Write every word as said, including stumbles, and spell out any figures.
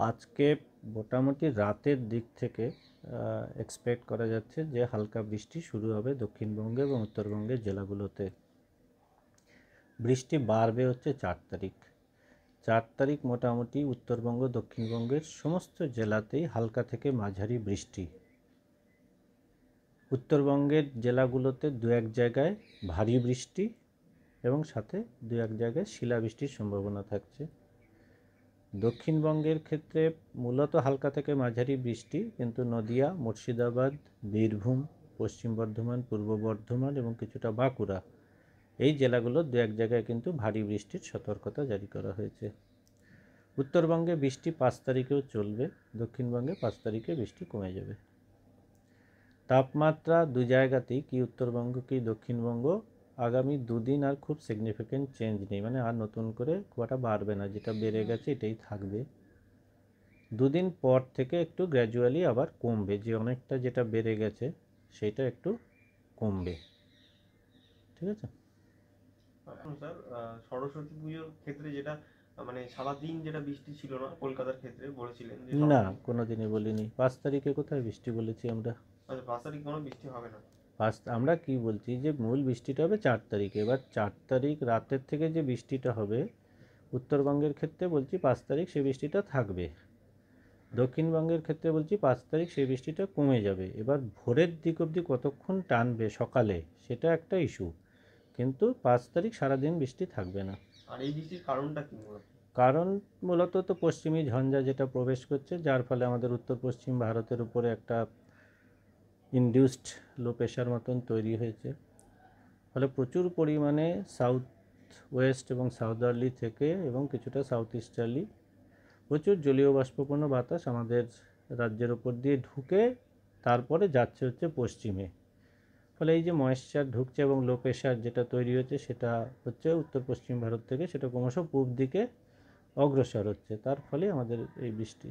आज के मोटामुटी रातेर दिक थेके एक्सपेक्ट करा जाच्छे जे हालका बृष्टि शुरू होबे दक्षिणबंगे एबं उत्तरबंगेर जेलागुलोते। बृष्टि बाड़बे होच्छे चार तारिख चार तारिख मोटामुटी उत्तरबंग दक्षिणबंगेर समस्त जेलातेई हालका थेके माझारि बृष्टि। उत्तरबंगेर जेलागुलोते दो एक जायगाय भारी बृष्टि एबं साथे दो एक जायगाय शिलाबृष्टिर सम्भावना थाकछे। दक्षिणबंगेर क्षेत्रे मूलत हल्का थेके माझारी बृष्टि, किन्तु नदिया, मुर्शिदाबाद, बीरभूम, पश्चिम बर्धमान, पूर्व बर्धमान एबं किछुटा बाँकुड़ा एई जेलागुलो दो एक जायगाय किन्तु भारी बृष्टिर सतर्कता जारी करा हयेछे। उत्तरबंगे बृष्टि पाँच तारिखेओ चलबे, दक्षिणबंगे पाँच तारिखे बृष्टि कमे जाबे। तापमात्रा दुई जायगातेई कि उत्तरबंग कि दक्षिणबंग आगामी दुदिन और खूब सिगनिफिकेंट चेंज नहीं, मैंने और नतून करे खूब एक बाड़बे ना, जेटा बेड़े गेछे एटाई थाकबे। दुदिन पर थेके एकटू ग्रैजुअली आबार कमबे, जे अनेकटा जेटा बेड़े गेछे सेटा एकटू कमबे। ठीक आछे सर, सरस्वती पूजोर क्षेत्रे जेटा माने सारा दिन जेटा बृष्टि छिलो ना कलकातार क्षेत्रे बोलेछिलेन जे ना, कोनोदिनই বলিনি। पाँच तारिखे कोथाय बृष्टि बोलेছি আমরা? আচ্ছা पाँच तारिखे কোনো বৃষ্টি হবে না। फार्स्ट आमरा कि बोलছি যে मूल বৃষ্টিটা হবে चार তারিখে। এবার चार তারিখ রাতের থেকে যে বৃষ্টিটা হবে উত্তরবঙ্গের ক্ষেত্রে বলছি पाँच তারিখ সেই বৃষ্টিটা থাকবে, দক্ষিণবঙ্গের ক্ষেত্রে বলছি पाँच তারিখ সেই বৃষ্টিটা কমে যাবে। এবার ভোরের দিক অবধি কতক্ষণ টানবে সকালে সেটা একটা ইস্যু, কিন্তু पाँच তারিখ সারা দিন বৃষ্টি থাকবে না। আর এই বৃষ্টির কারণটা কি? কারণ মূলত তো পশ্চিমী ঝঞ্ঝা যেটা প্রবেশ করছে, যার ফলে আমাদের উত্তর পশ্চিম ভারতের উপরে একটা ইনডিউসড লো প্রেশার মতন তৈরি হয়েছে, ফলে প্রচুর পরিমাণে সাউথ ওয়েস্ট এবং সাউদার্লি থেকে এবং কিছুটা সাউথ ইস্টার্লি প্রচুর জলীয় বাষ্পপূর্ণ বাতাস আমাদের রাজ্যের উপর দিয়ে ঢুকে তারপরে যাচ্ছে হচ্ছে পশ্চিমে। ফলে এই যে ময়েশ্চার ঢুকছে এবং লো প্রেশার যেটা তৈরি হয়েছে সেটা হচ্ছে উত্তর পশ্চিম ভারত থেকে সেটা ক্রমশ পূর্ব দিকে অগ্রসর হচ্ছে, তার ফলে আমাদের এই বৃষ্টি।